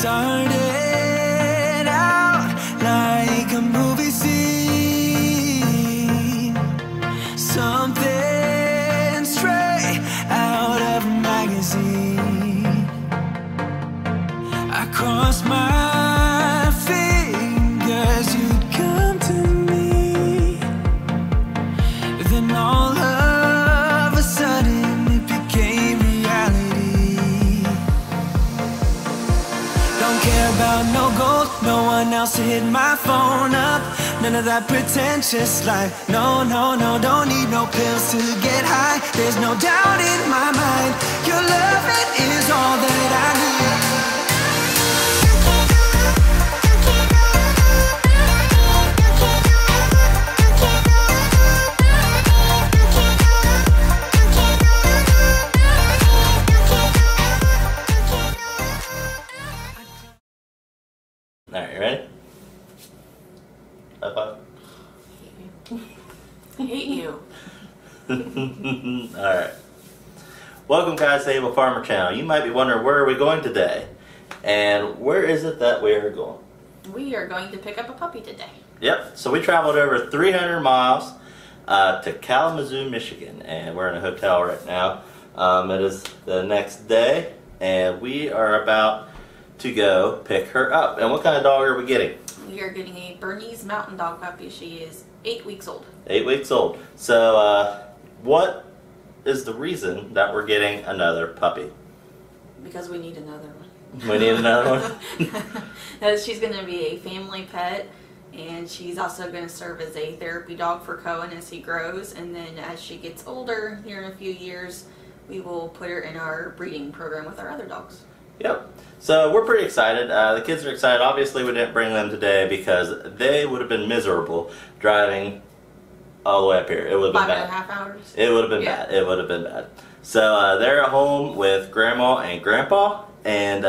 started out like a movie scene, something straight out of a magazine. I crossed my fingers you'd come to me, then all of a sudden it became reality. Don't care about no gold, no one else to hit my phone up, none of that pretentious life. No, no, no, don't need no pills to get high. There's no doubt in my mind, your love is all that I need. Alright, you ready? High five. I hate you. Alright. Welcome guys to Able Farmer Channel. You might be wondering, where are we going today? And where is it that we are going? We are going to pick up a puppy today. Yep. So we traveled over 300 miles to Kalamazoo, Michigan. And we're in a hotel right now. It is the next day. And we are about to go pick her up. And what kind of dog are we getting? We are getting a Bernese Mountain Dog puppy. She is 8 weeks old. 8 weeks old. So what is the reason that we're getting another puppy? Because we need another one. We need another one? She's going to be a family pet, and she's also going to serve as a therapy dog for Cohen as he grows, and then as she gets older here in a few years, we will put her in our breeding program with our other dogs. Yep. So we're pretty excited. The kids are excited. Obviously we didn't bring them today because they would have been miserable driving all the way up here. It would have been bad. 5.5 hours? It would have been bad. It would have been bad. So they're at home with Grandma and Grandpa, and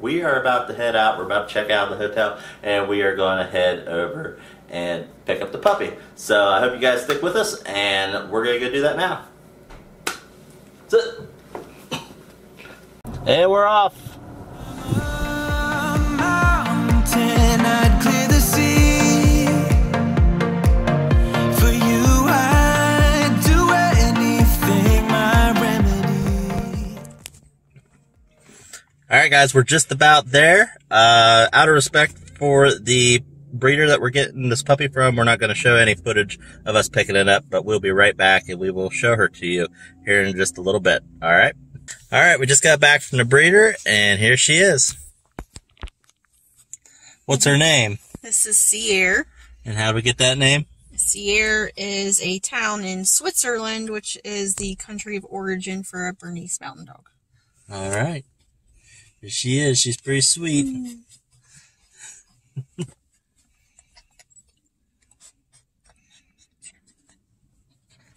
we are about to head out. We're about to check out of the hotel, and we are going to head over and pick up the puppy. So I hope you guys stick with us, and we're going to go do that now. That's it. And we're off. Alright guys, we're just about there. Out of respect for the breeder that we're getting this puppy from, we're not going to show any footage of us picking it up, but we'll be right back and we will show her to you here in just a little bit. Alright? Alright, we just got back from the breeder, and here she is. What's her name? This is Sierre. And how do we get that name? Sierre is a town in Switzerland, which is the country of origin for a Bernese Mountain Dog. Alright. Here she is. She's pretty sweet. Mm.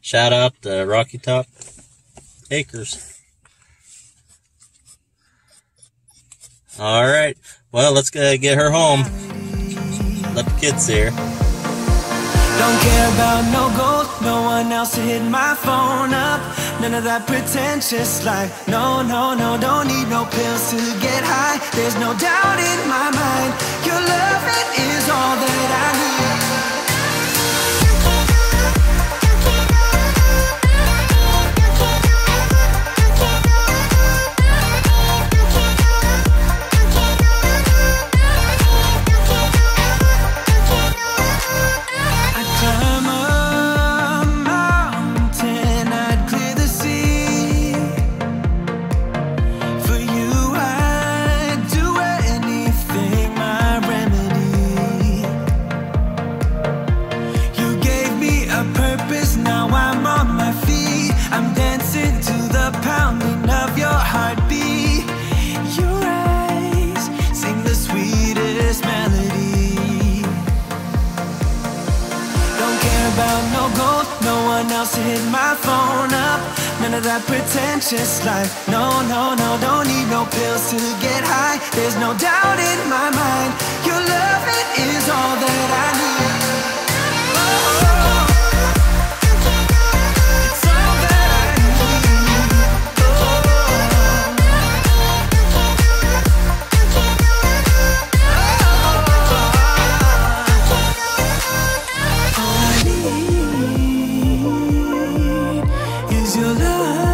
Shout out to Rocky Top Acres. Alright, well, let's go get her home. Let the kids see her. Don't care about no gold, no one else to hit my phone up. None of that pretentious life. No, no, no, don't need no pills to get high. There's no doubt in my mind, your love is all that I need. Hit my phone up, none of that pretentious life. No, no, no, don't need no pills to get high. There's no doubt in my mind, your love is all that I need. It's all that I need. your love.